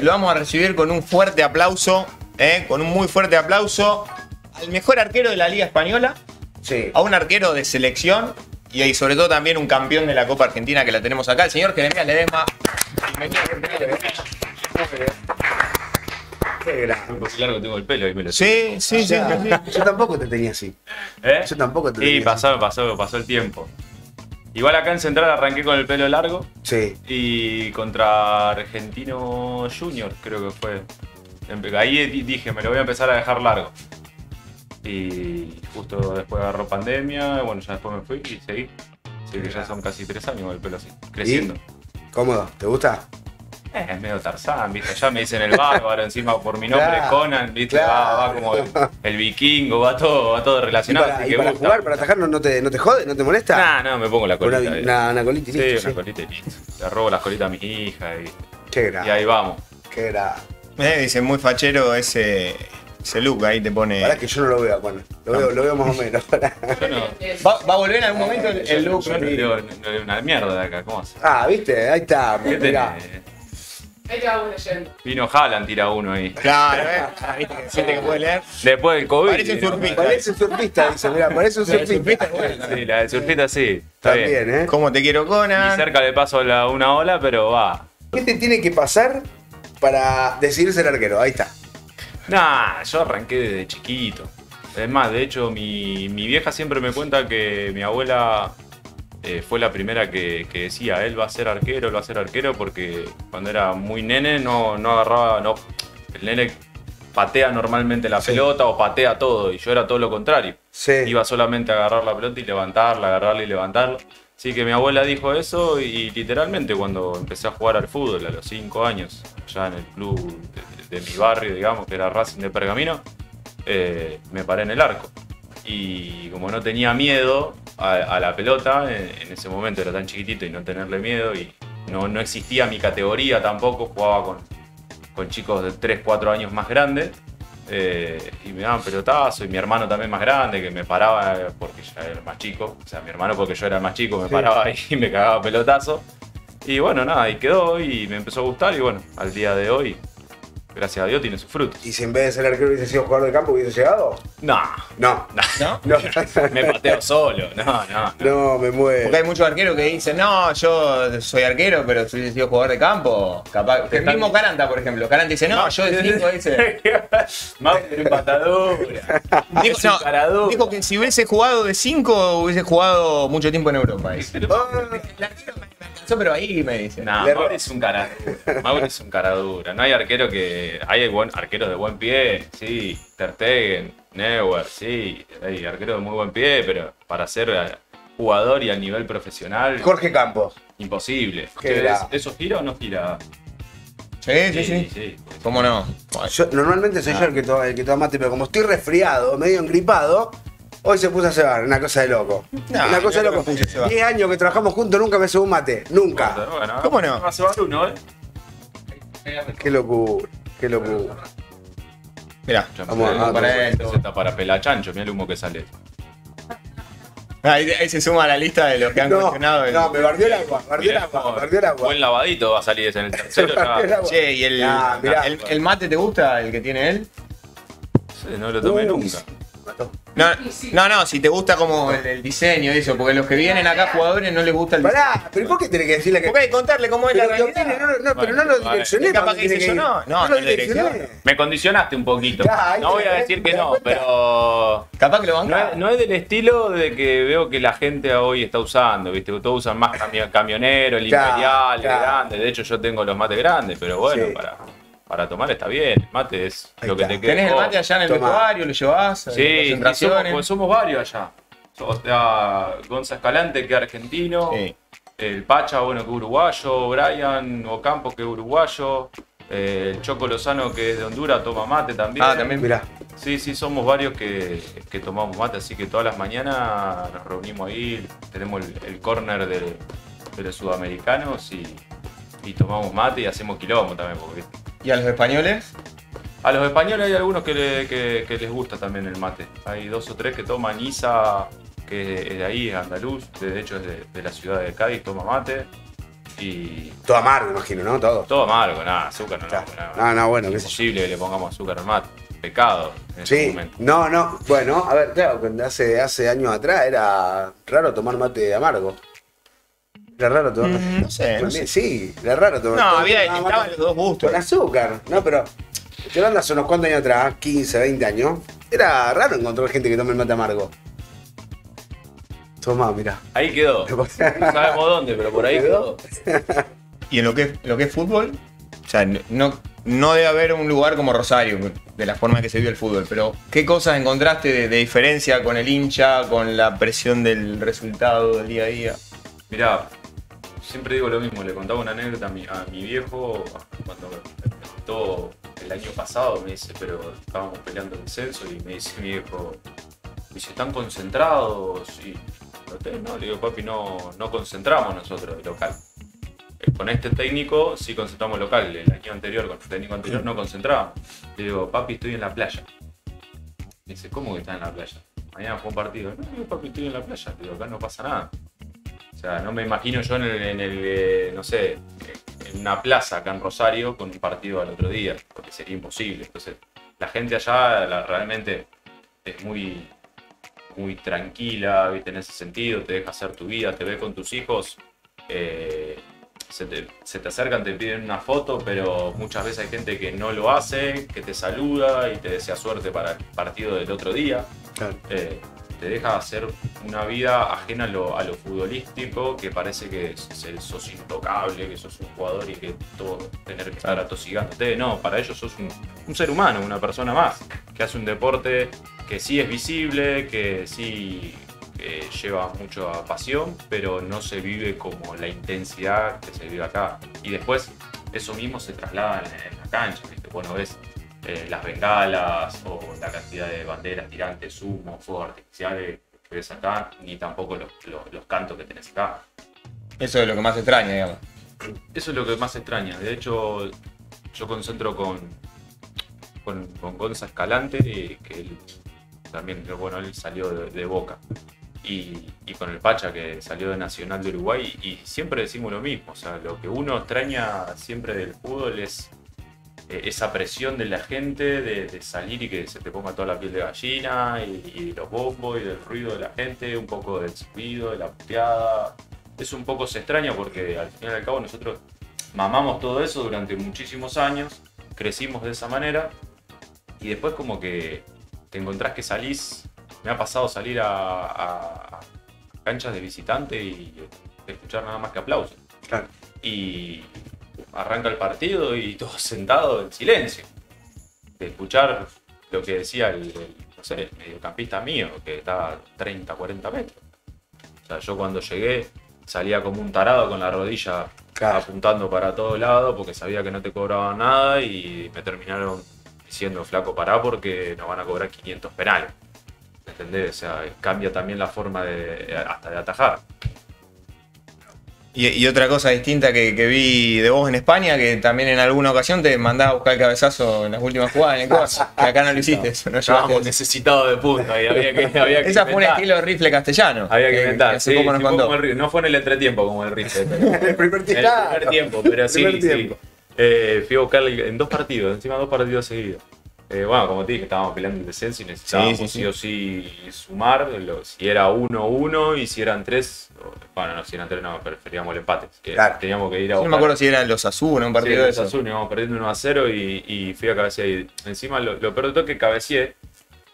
Lo vamos a recibir con un fuerte aplauso, con un muy fuerte aplauso al mejor arquero de la Liga Española, sí, a un arquero de selección y sobre todo también un campeón de la Copa Argentina que la tenemos acá, el señor Jeremías Ledesma. Sí, sí, sí. Yo tampoco te tenía así. ¿Eh? Yo tampoco te tenía así. Y pasó el tiempo. Igual acá en Central arranqué con el pelo largo. Sí. Y contra Argentino Junior, creo que fue. Ahí dije, me lo voy a empezar a dejar largo. Y justo después agarró pandemia, bueno, ya después me fui y seguí. Así que ya son casi 3 años con el pelo así, creciendo. ¿Y? ¿Cómodo? ¿Te gusta? Es medio Tarzán, ¿viste? Ya me dicen el bárbaro, encima por mi nombre, claro, Conan, ¿viste? Claro. Va como el vikingo, va todo relacionado. ¿Y para jugar, para atajarnos, no te jode? ¿No te molesta? No, me pongo la colita. Una colita y listo. Sí, una colita y listo. Le robo las colitas a mis hijas y... Qué grave. Y ahí vamos. Qué grave. Dicen muy fachero ese look, ahí te pone... Pará que yo no lo veo, Juan. Lo veo más o menos. ¿Va a volver en algún momento el look? Yo no veo una mierda de acá, ¿cómo hace? ¿Viste? Ahí está. Ahí te va uno yendo. Vino Haaland, tira uno ahí. Claro, ¿eh? Siente que puede leer. Después del COVID. Parece un surfista. Parece un surfista, dice. Mirá, parece un surfista. Sí, la del surfista sí. Está bien, ¿eh? Como te quiero, Conan. Y cerca le paso una ola, pero va. ¿Qué te tiene que pasar para decidirse el arquero? Ahí está. Nah, yo arranqué desde chiquito. Es más, de hecho, mi vieja siempre me cuenta que mi abuela... fue la primera que decía, él va a ser arquero, porque cuando era muy nene no agarraba, el nene patea normalmente la pelota o patea todo, y yo era todo lo contrario. Sí. Iba solamente a agarrar la pelota y levantarla, agarrarla y levantarla. Así que mi abuela dijo eso y literalmente cuando empecé a jugar al fútbol a los 5 años, ya en el club de mi barrio, digamos, que era Racing de Pergamino, me paré en el arco. Y como no tenía miedo a la pelota, en ese momento era tan chiquitito y no tenerle miedo, y no existía mi categoría tampoco, jugaba con chicos de 3, 4 años más grandes, y me daban pelotazo, y mi hermano también más grande, que me paraba porque ya era más chico, o sea, mi hermano porque yo era más chico me paraba ahí y me cagaba pelotazo, y bueno, nada, ahí quedó y me empezó a gustar, y bueno, al día de hoy... Gracias a Dios tiene sus frutos. ¿Y si en vez de ser arquero hubiese sido jugador de campo, hubiese llegado? No. Me pateo solo. No, me muero. Porque hay muchos arqueros que dicen, no, yo soy arquero, pero si hubiese sido jugador de campo, capaz. El mismo Caranta, por ejemplo. Caranta dice, no, yo de 5 dice. Más que empatadura. Dijo que si hubiese jugado de 5, hubiese jugado mucho tiempo en Europa. Pero ahí me dicen. Mauro es un cara dura. Mauro es un cara dura. No hay arquero que... Hay arqueros de buen pie, sí. Ter Stegen, Neuer, sí. Hay arqueros de muy buen pie, pero para ser jugador y a nivel profesional... Jorge Campos. Imposible. ¿Eso gira o no gira? Sí. ¿Cómo no? Yo normalmente soy yo el que toma mate, pero como estoy resfriado, medio engripado... Hoy se puso a cebar, una cosa de loco. Una cosa de loco. 10 años que trabajamos juntos, nunca me cebó un mate. Nunca. Bueno, ¿cómo no? Va a cebar uno, ¿eh? Qué locura, qué locura. Mirá, vamos para esto. Está para pelachancho, mirá el humo que sale. Ahí se suma la lista de los que han cuestionado. No, me bardió el agua, Buen lavadito va a salir ese en el tercero. Che, ¿y el mate te gusta, el que tiene él? Sí, no lo tomé nunca. No, si te gusta como el diseño y eso, porque los que vienen acá jugadores no les gusta el diseño. Pará, pero ¿por qué tenés que decirle que...? Porque hay que contarle cómo es la realidad. Pero no lo direccioné. Capaz que dice yo no lo direccioné. Me condicionaste un poquito. No voy a decir que no, pero... Capaz que lo bancás. No es del estilo de que veo que la gente hoy está usando, ¿viste? Todos usan más camionero, el imperial, el grande. De hecho yo tengo los mates grandes, pero bueno, para tomar está bien, el mate es lo que te queda. ¿Tenés el mate allá en el vestuario? ¿Lo llevás? Sí, somos varios allá. O sea, Gonzalo Escalante, que es argentino. Sí. El Pacha, bueno, que es uruguayo. Brian Ocampo, que es uruguayo. El Choco Lozano, que es de Honduras, toma mate también. También, mirá. Sí, somos varios que tomamos mate. Así que todas las mañanas nos reunimos ahí. Tenemos el córner de los sudamericanos y tomamos mate y hacemos quilombo también. Porque... ¿Y a los españoles? A los españoles hay algunos que les gusta también el mate. Hay 2 o 3 que toman Isa, que es de ahí, es andaluz, de hecho es de la ciudad de Cádiz, toma mate. Y... todo amargo, imagino, ¿no? Todo amargo, nada, azúcar no. Claro. No, bueno. Es imposible que le pongamos azúcar al mate. Pecado. En sí, este no. Bueno, a ver, claro, hace años atrás era raro tomar mate amargo. Era raro tomar mate. No sé. Sí, era raro tomar mate. No, estaban los dos gustos. Con azúcar, no, pero... yo ando hace unos cuantos años atrás, 15, 20 años, era raro encontrar gente que tome el mate amargo. Tomá, mirá. Ahí quedó. No sabemos dónde, pero por ahí quedó. Y en lo que es fútbol, o sea, no debe haber un lugar como Rosario, de la forma en que se vive el fútbol, pero ¿qué cosas encontraste de diferencia con el hincha, con la presión del resultado del día a día? Mirá, siempre digo lo mismo, le contaba una anécdota a mi viejo cuando me preguntó el año pasado, me dice, pero estábamos peleando el descenso y me dice mi viejo, están concentrados y... no, le digo, papi, no concentramos nosotros el local. Con este técnico sí concentramos local. El año anterior, con el técnico anterior, no concentramos. Le digo, papi, estoy en la playa. Me dice, ¿cómo que estás en la playa? Mañana fue un partido. No, digo, papi, estoy en la playa. Le digo, acá no pasa nada. O sea, no me imagino yo no sé, en una plaza acá en Rosario con un partido al otro día, porque sería imposible. Entonces, la gente allá realmente es muy tranquila, ¿viste? En ese sentido, te deja hacer tu vida, te ve con tus hijos, se te acercan, te piden una foto, pero muchas veces hay gente que no lo hace, que te saluda y te desea suerte para el partido del otro día. Claro. Te deja hacer una vida ajena a lo futbolístico, que parece que sos intocable, que sos un jugador y que todo tener que estar atosigándote. No, para ellos sos un ser humano, una persona más, que hace un deporte que sí es visible, que sí lleva mucha pasión, pero no se vive como la intensidad que se vive acá. Y después eso mismo se traslada en la cancha, ¿viste? Bueno, ves las bengalas o la cantidad de banderas, tirantes, humo, fuegos artificiales que ves acá, ni tampoco los cantos que tenés acá. Eso es lo que más extraña, digamos. Eso es lo que más extraña. De hecho, yo concentro con Gonzalo Escalante, que él también, bueno, él salió de Boca, y con el Pacha, que salió de Nacional de Uruguay, y siempre decimos lo mismo. O sea, lo que uno extraña siempre del fútbol es esa presión de la gente de salir y que se te ponga toda la piel de gallina, y los bombos y del ruido de la gente, un poco del silbido, de la puteada. Eso un poco se extraña porque al final y al cabo nosotros mamamos todo eso durante muchísimos años, crecimos de esa manera, y después como que te encontrás que salís. Me ha pasado salir a canchas de visitante y escuchar nada más que aplausos. Claro. Y arranca el partido y todos sentados en silencio. De escuchar lo que decía el mediocampista mío, que estaba a 30, 40 metros. O sea, yo cuando llegué salía como un tarado con la rodilla, claro, apuntando para todos lados, porque sabía que no te cobraban nada, y me terminaron diciendo, flaco, pará, porque nos van a cobrar 500 penales. ¿Entendés? O sea, cambia también la forma hasta de atajar. Y otra cosa distinta que vi de vos en España, que también en alguna ocasión te mandaba a buscar el cabezazo en las últimas jugadas, en el codazo, que acá no lo hiciste. No, estábamos necesitados de punta y había que esa fue un estilo de rifle castellano. Había que inventar, sí, no fue en el entretiempo como el rifle. El primer tiempo. Fui a buscar en dos partidos, encima dos partidos seguidos. Bueno, como te dije, estábamos peleando el descenso y necesitábamos sí o sí sumar. Si era 1-1 y si eran 3, bueno, no, si eran 3 no, preferíamos el empate. Claro. Teníamos que ir a buscar. Yo no me acuerdo si eran los Osasuna, un partido de los Osasuna, íbamos perdiendo 1-0 y fui a cabecear. Y encima lo peor de todo es que cabeceé.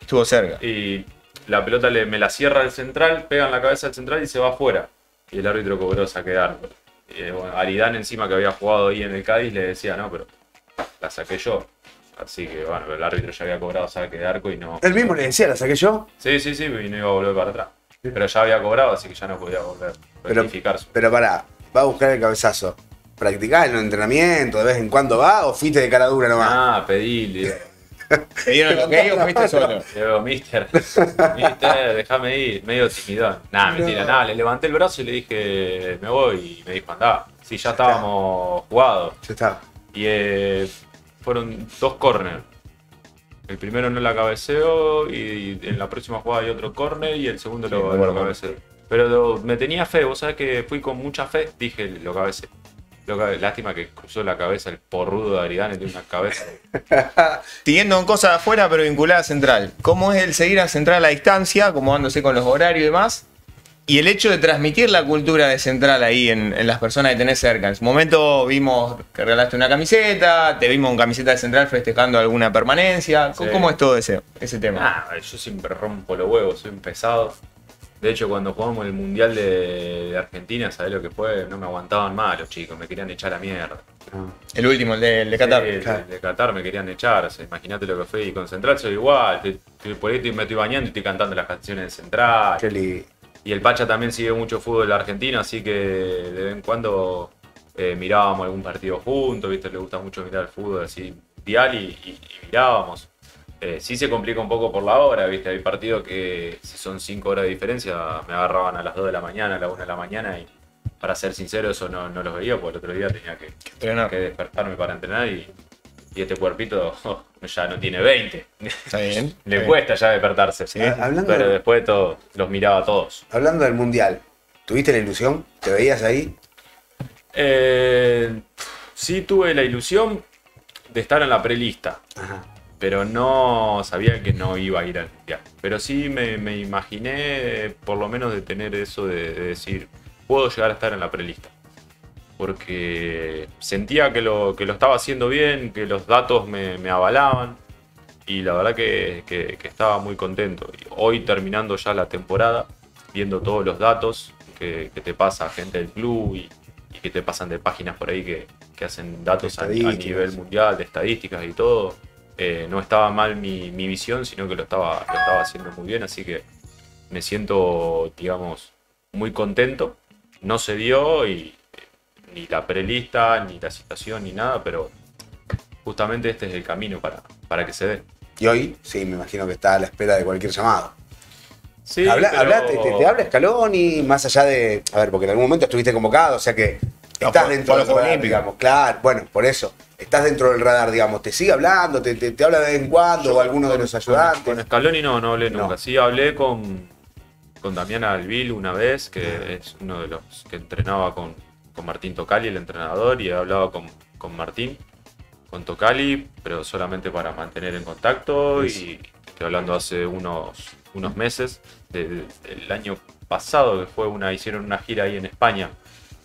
Estuvo cerca. Y la pelota me la cierra el central, pega en la cabeza al central y se va afuera. Y el árbitro cobró saque de árbol. Bueno, Aridane, encima, que había jugado ahí en el Cádiz, le decía, no, pero la saqué yo. Así que bueno, el árbitro ya había cobrado saque de arco y no... ¿Él mismo le decía, la saqué yo? Sí, y no iba a volver para atrás. Pero ya había cobrado, así que ya no podía volver a rectificarse. Pero pará, va a buscar el cabezazo. ¿Practicás en los entrenamientos? ¿De vez en cuando va o fuiste de cara dura nomás? Ah, pedíle. ¿Te dieron el ok o fuiste solo? Digo, mister, déjame ir, medio timidón. Nada, mentira, nada, le levanté el brazo y le dije, me voy, y me dijo, andá. Sí, ya estábamos jugados. Ya está. Y fueron dos córner. El primero no la cabeceo y en la próxima jugada hay otro córner y el segundo lo cabeceo. Pero me tenía fe, vos sabés que fui con mucha fe, dije, lo cabeceo. Lástima que cruzó la cabeza el porrudo de Aridane, tiene una cabeza. Siguiendo con cosas de afuera, pero vinculadas a Central. ¿Cómo es el seguir a Central a distancia, acomodándose con los horarios y demás? Y el hecho de transmitir la cultura de Central ahí en las personas que tenés cerca. En su momento vimos que regalaste una camiseta, te vimos con camiseta de Central festejando alguna permanencia. Sí. ¿Cómo es todo ese tema? Ah, yo siempre rompo los huevos, soy un pesado. De hecho, cuando jugamos el Mundial de Argentina, ¿sabés lo que fue? No me aguantaban más los chicos, me querían echar a mierda. El último, el de Qatar. Sí, claro. El de Qatar me querían echar, o sea, imagínate lo que fue. Y con Central soy igual, por ahí me estoy bañando y estoy cantando las canciones de Central. Qué lindo. Y el Pacha también sigue mucho fútbol argentino, así que de vez en cuando mirábamos algún partido juntos, ¿viste? Le gusta mucho mirar el fútbol así, dial y mirábamos. Sí se complica un poco por la hora, ¿viste? Hay partidos que si son 5 horas de diferencia me agarraban a las 2 de la mañana, a las 1 de la mañana y para ser sincero eso no los veía porque el otro día tenía que despertarme para entrenar y este cuerpito ya no tiene 20. Está bien. Le cuesta ya despertarse, ¿sí? Pero después de todo, los miraba a todos. Hablando del Mundial, ¿tuviste la ilusión? ¿Te veías ahí? Sí tuve la ilusión de estar en la prelista. Ajá. Pero no sabía que no iba a ir al Mundial. Pero sí me imaginé, por lo menos, de tener eso de decir, puedo llegar a estar en la prelista. Porque sentía que lo estaba haciendo bien, que los datos me avalaban. Y la verdad que estaba muy contento. Y hoy, terminando ya la temporada, viendo todos los datos que te pasa gente del club y que te pasan de páginas por ahí que hacen datos a nivel mundial, de estadísticas y todo. No estaba mal mi visión, sino que lo estaba haciendo muy bien, así que me siento, digamos, muy contento. No se dio ni la prelista, ni la citación, ni nada, pero justamente este es el camino para que se dé. Y hoy, sí, me imagino que está a la espera de cualquier llamado. Sí, ¿Te habla Scaloni? Más allá de... A ver, porque en algún momento estuviste convocado, o sea que... Estás dentro del radar, digamos, claro, bueno, por eso. Estás dentro del radar, digamos, te sigue hablando, te habla de vez en cuando, o alguno de los ayudantes. Con Scaloni no hablé nunca. Sí hablé con Damián Albil una vez, que es uno de los que entrenaba con Martín Tocalli, el entrenador, y he hablado con Martín, con Tocalli, pero solamente para mantener en contacto. Sí. Y estoy hablando hace unos meses, del año pasado, que fue hicieron una gira ahí en España.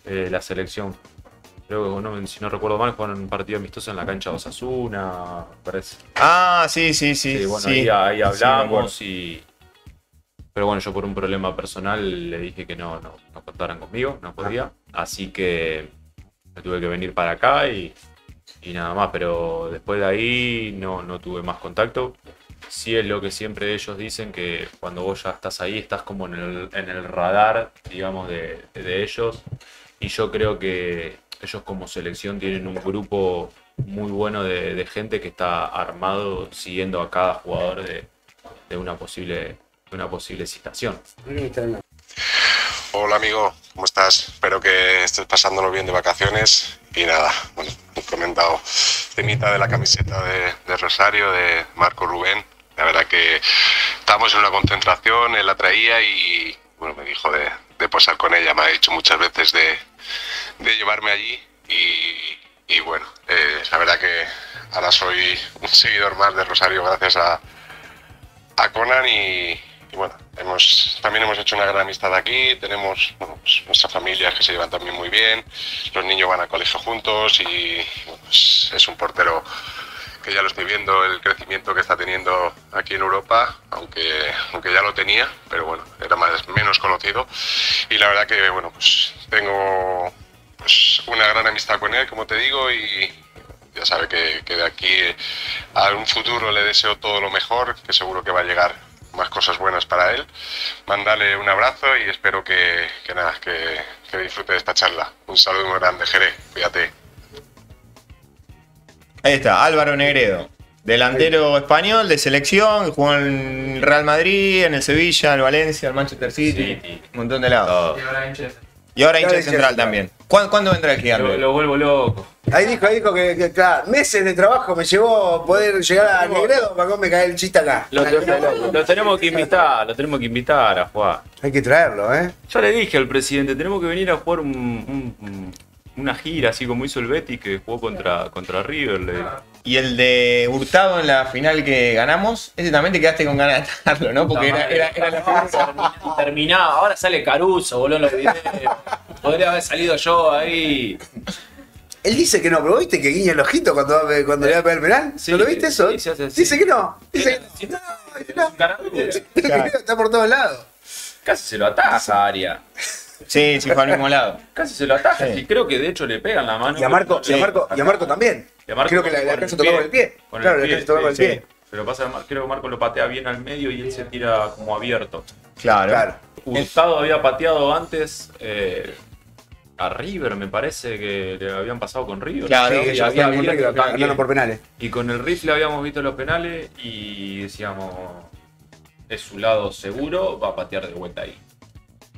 La selección, creo que si no recuerdo mal, jugaron un partido amistoso en la cancha de Osasuna, parece. Ah, sí, bueno, sí. Ahí hablamos, sí, pero bueno, yo por un problema personal le dije que no contaran conmigo, no podía, así que me tuve que venir para acá y nada más, pero después de ahí no tuve más contacto. Sí es lo que siempre ellos dicen, que cuando vos ya estás ahí, estás como en el radar, digamos, de ellos. Y yo creo que ellos como selección tienen un grupo muy bueno de gente que está armado siguiendo a cada jugador de una posible citación. Hola amigo, ¿cómo estás? Espero que estés pasándolo bien de vacaciones. Y nada, bueno, he comentado temita de la camiseta de Rosario, de Marco Rubén. La verdad que estábamos en una concentración, él la traía y bueno, me dijo de posar con ella, me ha dicho muchas veces de llevarme allí y bueno, la verdad que ahora soy un seguidor más de Rosario gracias a Conan y bueno, también hemos hecho una gran amistad aquí, tenemos bueno, pues, nuestras familias que se llevan también muy bien, los niños van a colegio juntos y bueno, pues, es un portero que ya lo estoy viendo el crecimiento que está teniendo aquí en Europa, aunque ya lo tenía, pero bueno, era menos conocido. Y la verdad que bueno, pues tengo pues, una gran amistad con él, como te digo, y ya sabe que de aquí a un futuro le deseo todo lo mejor, que seguro que va a llegar más cosas buenas para él. Mándale un abrazo y espero que disfrute de esta charla. Un saludo muy grande, Jere, cuídate. Ahí está, Álvaro Negredo, delantero español de selección, jugó en el Real Madrid, en el Sevilla, en el Valencia, en el Manchester City, un montón de lados. Y ahora hincha de Central también. ¿Cuándo vendrá aquí, Álvaro? Lo vuelvo loco. Ahí dijo que claro, meses de trabajo me llevó poder llegar a Negredo para que me caiga el chiste acá. Lo tenemos que invitar a jugar. Hay que traerlo, ¿eh? Yo le dije al presidente, tenemos que venir a jugar un una gira así como hizo el Betis, que jugó contra River. Y el de Hurtado en la final que ganamos, ese también te quedaste con ganas de atarlo, ¿no? Porque era la final. Terminaba, ahora sale Caruso, boludo, en los videos. Podría haber salido yo ahí. Él dice que no, pero ¿viste que guiña el ojito cuando le va a pegar el penal? Sí, ¿no lo viste eso? Sí, sí. Dice que no. Dice que no. Está por todos lados. Casi se lo ataja a Aria. Sí, fue al mismo lado. Casi se lo ataja, sí. Y creo que de hecho le pegan la mano. Y a Marco, sí. y a Marco también. Y a Marco creo que la alcanza a tocar con el pie. Claro, la alcanza a tocar con el pie. Pero pasa, creo que Marco lo patea bien al medio y él se tira como abierto. Claro. Gustavo había pateado antes. A River, me parece que le habían pasado con River. Claro, sí, ellos habían ganado por penales. Y con el rifle habíamos visto los penales y decíamos, es su lado seguro, va a patear de vuelta ahí.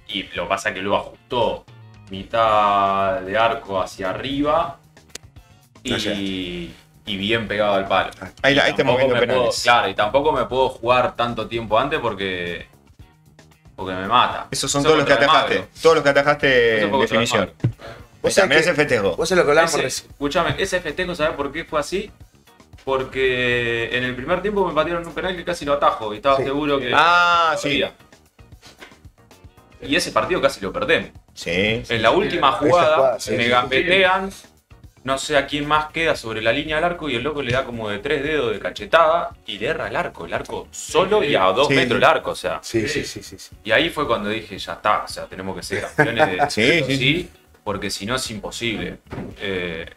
Y lo que pasa es que lo ajustó mitad de arco hacia arriba y bien pegado al palo. Ahí estamos viendo penales. Claro, y tampoco me puedo jugar tanto tiempo antes porque me mata. Esos son todos los que atajaste. Todos los que atajaste en definición. O sea, mirá ese festejo. Vos sabés lo que hablábamos. Escuchame, ese festejo, ¿sabés por qué fue así? Porque en el primer tiempo me patearon un penal que casi lo atajo. Y estaba seguro que... Ah, sí. Y ese partido casi lo perdemos. Sí. En la última jugada me gambetean. No sé a quién más queda sobre la línea del arco. Y el loco le da como de 3 dedos de cachetada. Y le erra el arco solo y a 2 metros el arco. O sea. Sí. Y ahí fue cuando dije, ya está. O sea, tenemos que ser campeones de sí. Porque si no es imposible.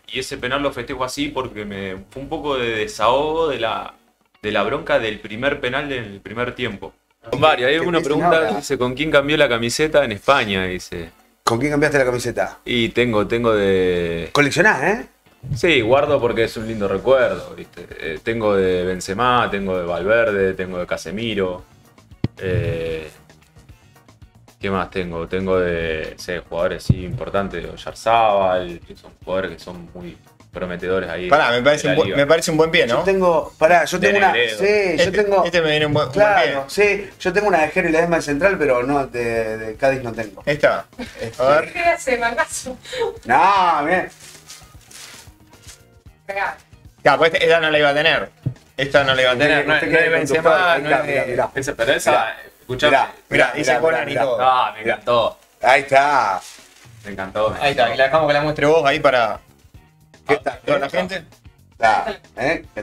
Y ese penal lo festejo así porque fue un poco de desahogo de la bronca del primer penal del primer tiempo. Mario, hay una pregunta, dice, ¿con quién cambió la camiseta en España? Dice. ¿Con quién cambiaste la camiseta? Y tengo de... ¿Coleccionás, Sí, guardo porque es un lindo recuerdo, ¿viste? Tengo de Benzema, tengo de Valverde, tengo de Casemiro. ¿Qué más tengo? Tengo de jugadores importantes, Oyarzabal, que son jugadores que son muy prometedores ahí. Pará, me parece un buen pie, ¿no? Yo tengo una... Este me viene un buen pie. Claro, sí. Yo tengo una de Jerry Ledesma en Central, pero no, de Cádiz no tengo. ¿Esta? A ver. ¿Qué hace, mangazo? No, bien. Pegá. Claro, pues esta no la iba a tener. No es Benzema, no es... Pero esa, escuchame. Mirá, dice Conan y todo. Ah, me encantó. Ahí está. Me encantó. Ahí está, y la dejamos que la muestre vos ahí para... ¿Toda la gente?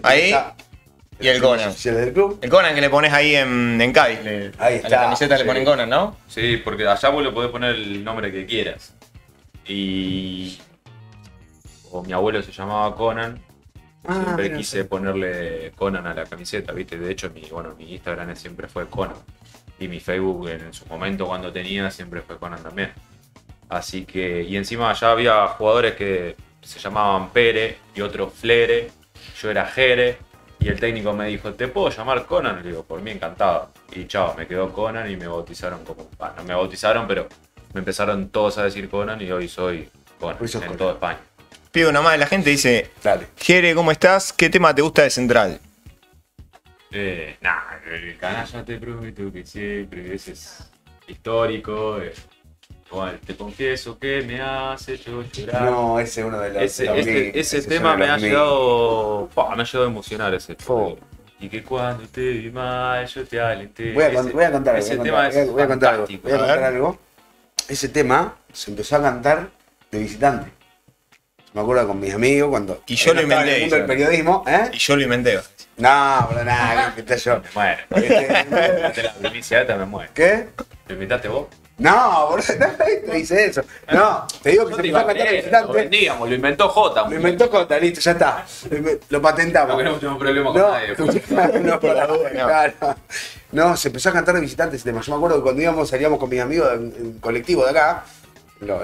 Ahí. Y el Conan. El Conan que le pones ahí en Cádiz. Ahí está. A la camiseta le ponen Conan, ¿no? Sí, porque allá vos le podés poner el nombre que quieras. Y... O mi abuelo se llamaba Conan. Siempre quise ponerle Conan a la camiseta, ¿viste? De hecho, mi Instagram siempre fue Conan. Y mi Facebook en su momento, cuando tenía, siempre fue Conan también. Así que... Y encima allá había jugadores que... se llamaban Pere y otro Flere, yo era Jere y el técnico me dijo, ¿te puedo llamar Conan? Le digo, por mí encantado. Y chao, me quedó Conan y me bautizaron como... Ah, no me bautizaron, pero me empezaron todos a decir Conan y hoy soy Conan en toda España. Pido nomás de la gente, dice, dale. Jere, ¿cómo estás? ¿Qué tema te gusta de Central? El canalla te prometo que siempre, ese es histórico. Bueno, te confieso que me has hecho llorar. No, ese es uno de los... Ese tema me ha llegado... me ha llegado a emocionar ese tema. Y que cuando te vi mal yo te alenté. Voy a contar algo. Ese tema se empezó a cantar de visitante. Me acuerdo con mis amigos cuando... Y yo lo inventé. El periodismo, Y yo lo inventé. No, bro, nada, que inventé yo. Bueno, la primicia esta me muere. ¿Qué? ¿Lo inventaste vos? No, boludo, no dice eso. No, te digo que se empezó a cantar visitante. Lo vendíamos, lo inventó Jota. Lo inventó Jota, listo, ya está. Lo patentamos. No queremos tener problema con nadie. No, se empezó a cantar de visitantes ese tema. Yo me acuerdo que cuando salíamos con mis amigos en colectivo de acá, los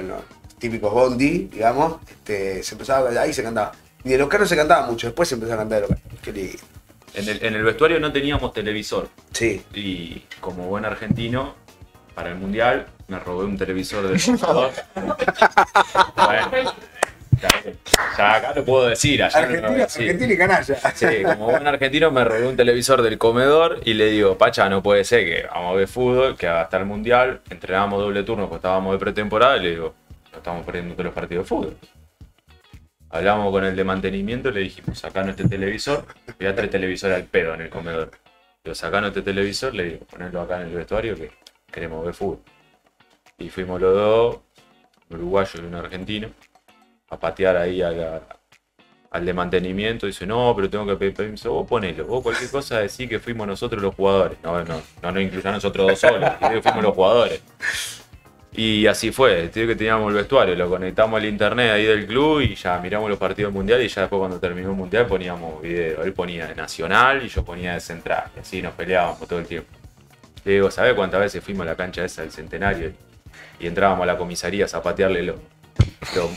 típicos bondi, digamos, se empezaba, ahí se cantaba. Y de los carros se cantaba mucho, después se empezó a cantar de los carros. Qué lindo. En el vestuario no teníamos televisor. Sí. Y como buen argentino... Para el mundial me robé un televisor del computador. Bueno, ya acá lo puedo decir. Argentino y canalla. Sí, como buen argentino me robé un televisor del comedor y le digo, Pacha, no puede ser que vamos a ver fútbol, que hasta el mundial entrenábamos doble turno, porque estábamos de pretemporada, y le digo, no estamos perdiendo todos los partidos de fútbol. Hablamos con el de mantenimiento y le dijimos, sacanos este televisor. Había tres televisores al pedo en el comedor. Digo, sacanos este televisor, le digo, ponelo acá en el vestuario que queremos ver fútbol. Y fuimos los dos, un uruguayo y un argentino, a patear ahí a al de mantenimiento. Dice, no, pero tengo que pedir permiso. Vos ponelo, vos cualquier cosa decís que fuimos nosotros los jugadores. No nos incluya a nosotros dos solos, fuimos los jugadores. Y así fue, que teníamos el vestuario, lo conectamos al internet ahí del club y ya miramos los partidos del mundial, y ya después cuando terminó el mundial poníamos video. Él ponía de Nacional y yo ponía de Central, y así nos peleábamos todo el tiempo. Le digo, ¿sabés cuántas veces fuimos a la cancha esa del Centenario? Y entrábamos a la comisaría a zapatearle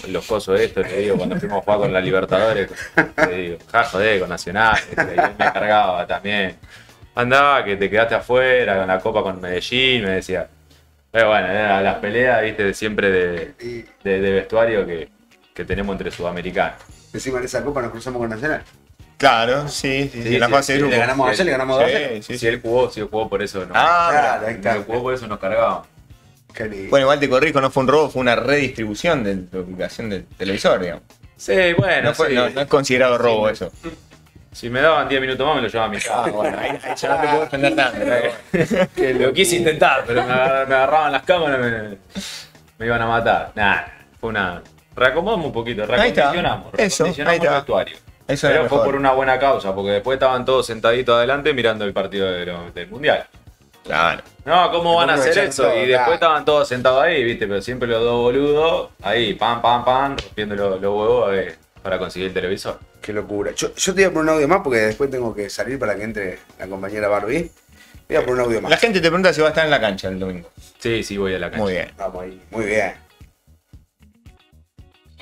los cosos de esto, le digo, cuando fuimos a jugar con la Libertadores, le digo, ja, joder, con Nacional, y él me cargaba también. Andaba, que te quedaste afuera, con la copa con Medellín, me decía. Pero bueno, eran las peleas, viste, siempre de vestuario que tenemos entre sudamericanos. Encima de esa copa nos cruzamos con Nacional. Claro, sí, la fase de grupo. Le ganamos a él, le ganamos a él. Sí, él jugó por eso. Claro, jugó por eso, nos cargábamos. Bueno, igual te corrijo, no fue un robo, fue una redistribución de la ubicación del televisor, digamos. Sí, bueno, no es considerado robo eso. Si me daban 10 minutos más me lo llevaba a mi casa. Bueno, ahí ya no te puedo defender tanto. Que lo quise intentar, pero me agarraban las cámaras y me iban a matar. Nada, fue una... Reacomodamos un poquito, recondicionamos el vestuario. Eso pero fue por una buena causa, porque después estaban todos sentaditos adelante mirando el partido del Mundial. Claro. No, ¿cómo van a hacer eso? Todo, y después estaban todos sentados ahí, viste, pero siempre los dos boludos, ahí, pam, rompiendo los huevos para conseguir el televisor. Qué locura. Yo te voy a poner un audio más porque después tengo que salir para que entre la compañera Barbie. Voy a poner un audio más. La gente te pregunta si va a estar en la cancha el domingo. Sí, voy a la cancha. Muy bien. Vamos ahí. Muy bien.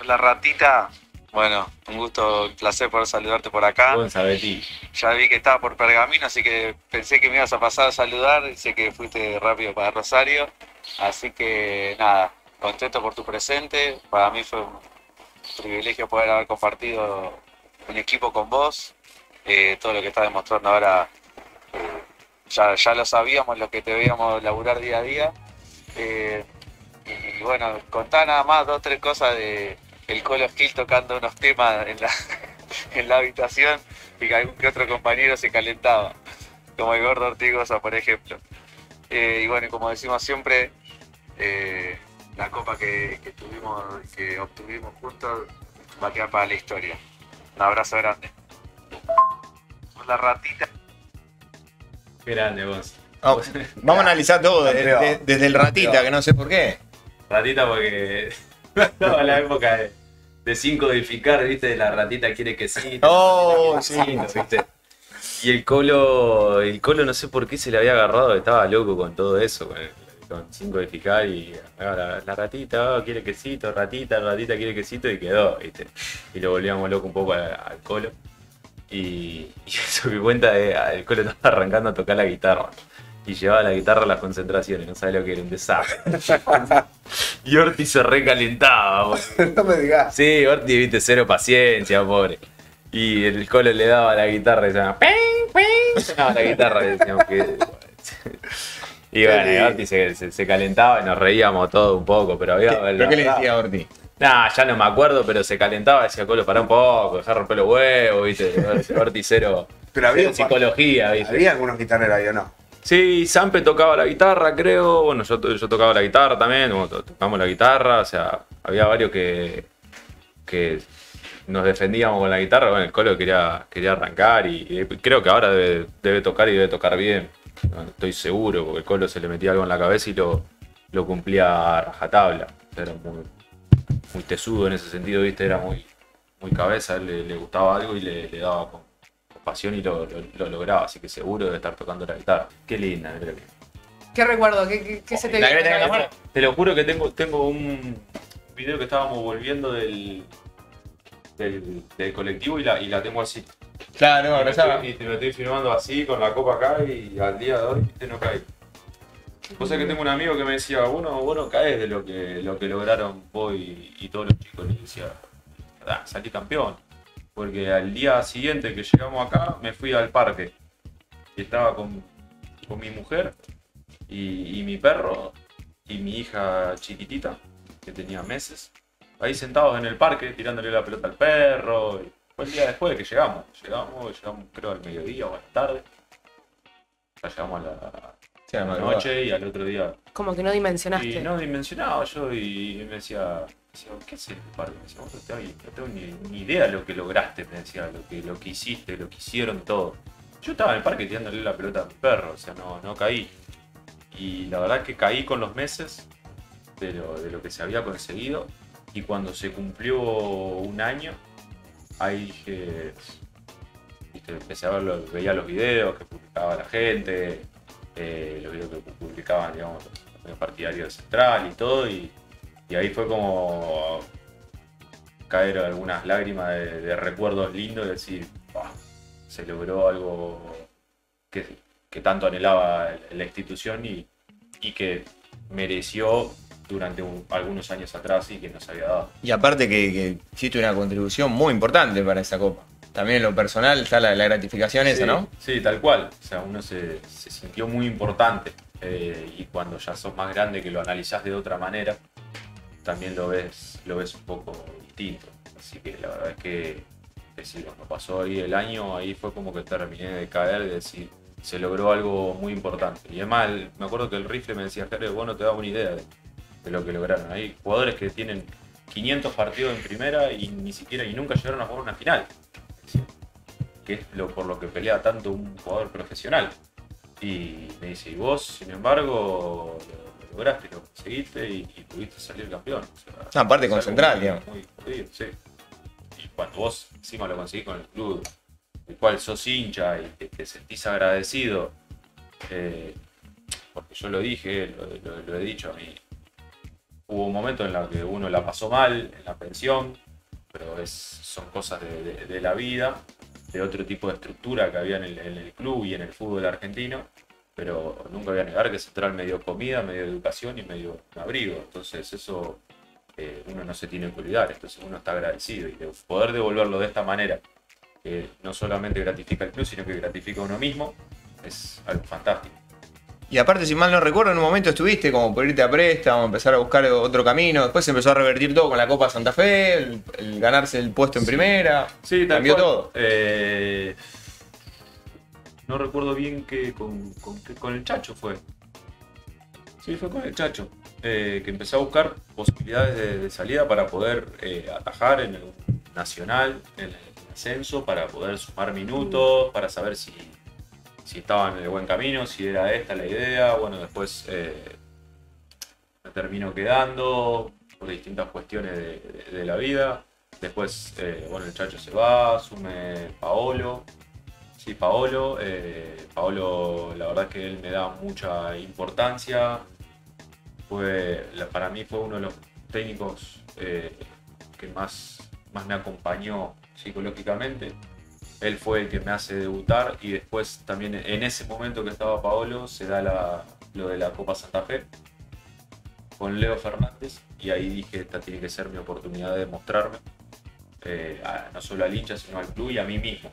Hola, ratita. Bueno, un gusto, un placer poder saludarte por acá. Buen saber. Ya vi que estaba por Pergamino, así que pensé que me ibas a pasar a saludar. Sé que fuiste rápido para Rosario. Así que nada, contento por tu presente. Para mí fue un privilegio poder haber compartido un equipo con vos. Todo lo que estás demostrando ahora, ya lo sabíamos, lo que te veíamos laburar día a día. Y bueno, contá nada más 2 o 3 cosas de... El Colo Skill tocando unos temas en la habitación y que algún que otro compañero se calentaba, como el Gordo Ortigosa, por ejemplo. Y bueno, como decimos siempre, la copa que obtuvimos juntos va a quedar para la historia. Un abrazo grande. Hola, ratita. Qué grande vos. Oh, vamos a analizar todo desde el ratita, que no sé por qué. Ratita porque... No, la época de 5 edificar, viste, la ratita quiere que sí. Oh, sí. ¿Viste? Y el Colo no sé por qué se le había agarrado, estaba loco con todo eso, con 5 edificar y la ratita, quiere quesito, ratita quiere quesito y quedó, viste. Y lo volvíamos loco un poco al Colo. Y eso que cuenta el Colo estaba arrancando a tocar la guitarra. Y llevaba la guitarra a las concentraciones, no sabía lo que era, un desastre. Y Orti se recalentaba, boludo. No me digas. Sí, Orti, viste, cero paciencia, pobre. Y el Colo le daba la guitarra y se llamaba ping. Sonaba la guitarra y decíamos que... Y bueno, y Orti se calentaba y nos reíamos todo un poco, pero había... ¿Pero qué le decía Orti? Nah, ya no me acuerdo, pero se calentaba y decía, Colo, pará un poco, dejá romper los huevos, viste. Orti cero, pero había cero psicología, viste. Había algunos guitarreros ahí, ¿o no? Sí, Sampe tocaba la guitarra, creo. Bueno, yo tocaba la guitarra también. Tocamos la guitarra. O sea, había varios que nos defendíamos con la guitarra. Bueno, el Colo quería arrancar y creo que ahora debe tocar y debe tocar bien. Bueno, estoy seguro, porque el Colo se le metía algo en la cabeza y lo cumplía a rajatabla. Era muy tesudo en ese sentido, ¿viste? Era muy cabeza, le gustaba algo y le daba pasión y lo lograba, así que seguro debe estar tocando la guitarra. Qué linda, creo que. ¿Qué recuerdo? ¿Qué se te viene a la mano? Te lo juro que tengo un video que estábamos volviendo del colectivo y la tengo así. Claro, no, abrazaba. Y te lo estoy filmando así, con la copa acá, y al día de hoy te no cae. Vos sabés que tengo un amigo que me decía, vos no caes de lo que lograron vos y todos los chicos. Y decía, salí campeón. Porque al día siguiente que llegamos acá, me fui al parque. Estaba con mi mujer y mi perro y mi hija chiquitita, que tenía meses. ahí sentados en el parque tirándole la pelota al perro. Y fue el día después de que llegamos creo al mediodía o a la tarde. Ya llegamos a la, sí, a la noche y al otro día. Como que no dimensionaste. Y no dimensionaba yo y me decía, ¿qué haces, Pardo? Me decía, vos no tengo ni idea de lo que lograste, me decía, lo que hiciste, lo que hicieron, todo. Yo estaba en el parque tirándole la pelota a mi perro, o sea, no caí. Y la verdad que caí con los meses de lo que se había conseguido. Y cuando se cumplió un año, ahí dije, viste, empecé a verlo, veía los videos que publicaba la gente, los videos que publicaban, digamos, los partidarios Central y todo. Y ahí fue como caer algunas lágrimas de recuerdos lindos y decir, bah, se logró algo que tanto anhelaba la institución y que mereció durante algunos años atrás y que nos había dado. Y aparte que hiciste una contribución muy importante para esa copa. También en lo personal está la gratificación, sí, esa, ¿no? Sí, tal cual. O sea, uno se sintió muy importante. Y cuando ya sos más grande, que lo analizás de otra manera, también lo ves un poco distinto. Así que la verdad es que cuando pasó ahí el año, ahí fue como que terminé de caer y decir, se logró algo muy importante. Y además, me acuerdo que el rifle me decía, Jerez, vos no te das una idea de lo que lograron. Hay jugadores que tienen 500 partidos en primera y nunca llegaron a jugar una final. Que es por lo que pelea tanto un jugador profesional. Y me dice, y vos, sin embargo, lo lograste, lo conseguiste y pudiste salir campeón. O sea, aparte con Central, digamos. Muy jodido, sí. Y cuando vos encima lo conseguís con el club, el cual sos hincha y te sentís agradecido, porque yo lo dije, lo he dicho a mí, hubo un momento en la que uno la pasó mal, en la pensión, pero son cosas de la vida, de otro tipo de estructura que había en el club y en el fútbol argentino, pero nunca voy a negar que Central me dio comida, me dio educación y me dio un abrigo, entonces eso uno no se tiene que olvidar, entonces uno está agradecido y de poder devolverlo de esta manera, no solamente gratifica al club, sino que gratifica a uno mismo, es algo fantástico. Y aparte, si mal no recuerdo, en un momento estuviste como por irte a préstamo, empezar a buscar otro camino. Después se empezó a revertir todo con la Copa Santa Fe, el ganarse el puesto en primera. Sí, cambió todo. No recuerdo bien que con el Chacho fue. Sí, fue con el Chacho. Que empecé a buscar posibilidades de salida para poder atajar en el Nacional, en el ascenso, para poder sumar minutos, para saber si estaba en el buen camino, si era esta la idea. Bueno, después me terminó quedando por distintas cuestiones de la vida. Después, bueno, el Chacho se va, asume Paolo. Sí, Paolo. Paolo, la verdad es que él me da mucha importancia. Para mí fue uno de los técnicos que más me acompañó psicológicamente. Él fue el que me hace debutar y después también en ese momento que estaba Paolo se da lo de la Copa Santa Fe con Leo Fernández y ahí dije, esta tiene que ser mi oportunidad de mostrarme, no solo al hincha sino al club y a mí mismo.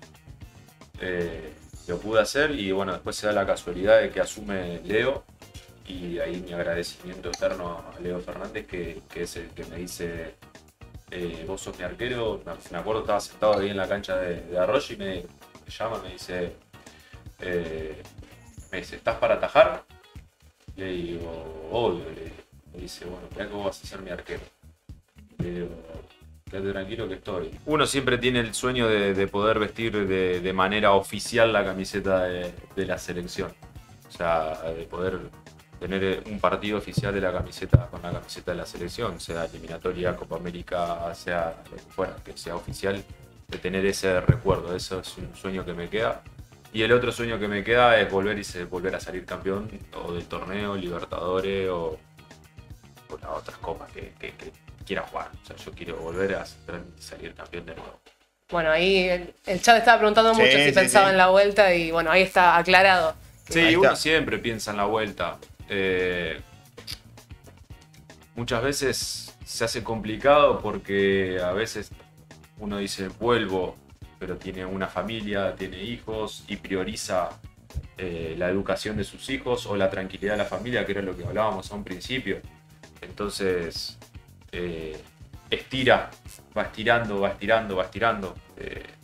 Lo pude hacer y bueno, después se da la casualidad de que asume Leo y ahí mi agradecimiento eterno a Leo Fernández que es el que me dice, vos sos mi arquero. Me acuerdo, estaba sentado ahí en la cancha de Arroyo y me llama, me dice, ¿estás para atajar? Le digo, obvio. Me dice, bueno, mirá que vos vas a ser mi arquero. Le digo, quédate tranquilo que estoy. Uno siempre tiene el sueño de poder vestir de manera oficial la camiseta de la selección. O sea, de poder tener un partido oficial de la camiseta con la camiseta de la selección, sea eliminatoria, Copa América, sea fuera, que sea oficial, de tener ese recuerdo. Eso es un sueño que me queda. Y el otro sueño que me queda es volver a salir campeón o del torneo, Libertadores o las otras copas que quiera jugar. O sea, yo quiero volver a salir campeón de nuevo. Bueno, ahí el chat estaba preguntando mucho si pensaba en la vuelta y bueno, ahí está aclarado. Sí, ahí uno está. Siempre piensa en la vuelta. Muchas veces se hace complicado porque a veces uno dice vuelvo, pero tiene una familia, tiene hijos y prioriza la educación de sus hijos o la tranquilidad de la familia, que era lo que hablábamos a un principio. Entonces estira, va estirando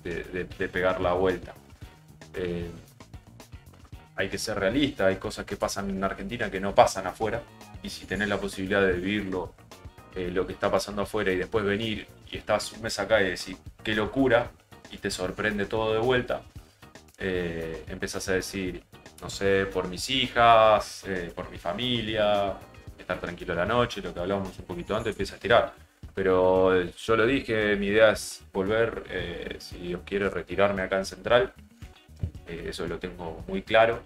de pegar la vuelta. Hay que ser realista, hay cosas que pasan en Argentina que no pasan afuera, y si tenés la posibilidad de vivirlo, lo que está pasando afuera, y después venir y estás un mes acá y decir qué locura, y te sorprende todo de vuelta, empezás a decir, no sé, por mis hijas, por mi familia, estar tranquilo a la noche, lo que hablábamos un poquito antes, empieza a estirar. Pero yo lo dije, mi idea es volver, si Dios quiere, retirarme acá en Central, eso lo tengo muy claro,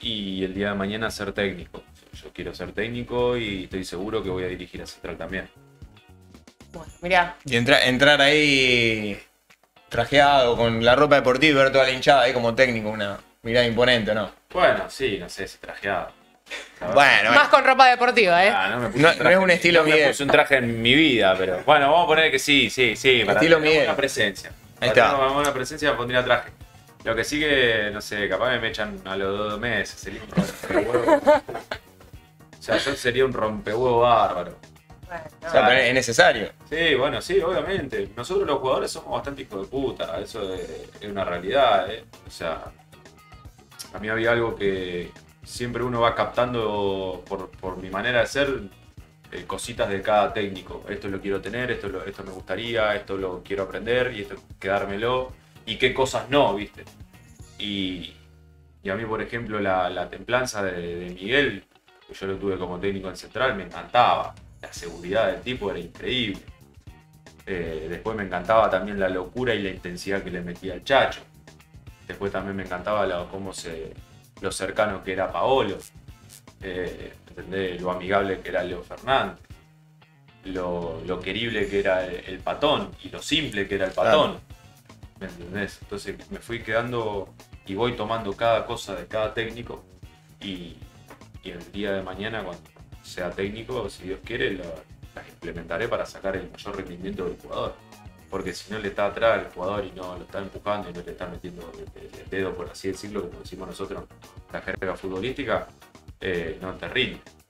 y el día de mañana ser técnico. Yo quiero ser técnico y estoy seguro que voy a dirigir a Central también. Bueno, mirá. Y entrar ahí trajeado, con la ropa deportiva, ver toda la hinchada ahí como técnico, una mirada imponente, ¿no? Bueno, sí, no sé si trajeado. Bueno, más con ropa deportiva, ¿eh? Ah, no es un estilo no Miguel. No puse un traje en mi vida, pero bueno, vamos a poner que sí. Para estilo Miguel. Una presencia. Ahí está. Una presencia, pondría traje. Lo que sí que, no sé, capaz me echan a los 2 meses. Sería un rompehuevo. O sea, yo sería un rompehuevo bárbaro. Bueno, o sea, pero es necesario. Sí, bueno, sí, obviamente. Nosotros los jugadores somos bastante hijos de puta. Eso es una realidad, ¿eh? O sea, a mí había algo que... Siempre uno va captando por mi manera de ser cositas de cada técnico. Esto lo quiero tener, esto me gustaría, esto lo quiero aprender y esto quedármelo. Y qué cosas no, ¿viste? Y a mí, por ejemplo, la templanza de Miguel, que yo lo tuve como técnico en Central, me encantaba. La seguridad del tipo era increíble. Después me encantaba también la locura y la intensidad que le metía el Chacho. Después también me encantaba lo cercano que era Paolo, ¿entendés? Lo amigable que era Leo Fernández, lo querible que era el Patón y lo simple que era el Patón, ¿me entendés? Entonces me fui quedando y voy tomando cada cosa de cada técnico, y el día de mañana cuando sea técnico, si Dios quiere, las implementaré para sacar el mayor rendimiento del jugador. Porque si no le está atrás al jugador y no lo está empujando y no le está metiendo el dedo, por así decirlo, como decimos nosotros, la jerga futbolística, no te rinde.